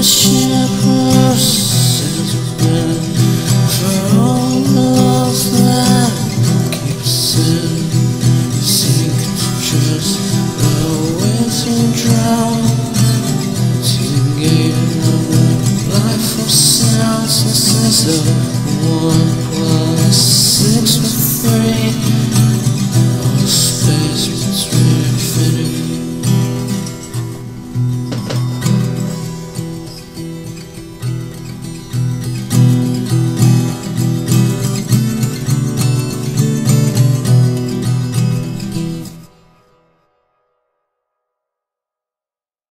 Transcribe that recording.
the shame.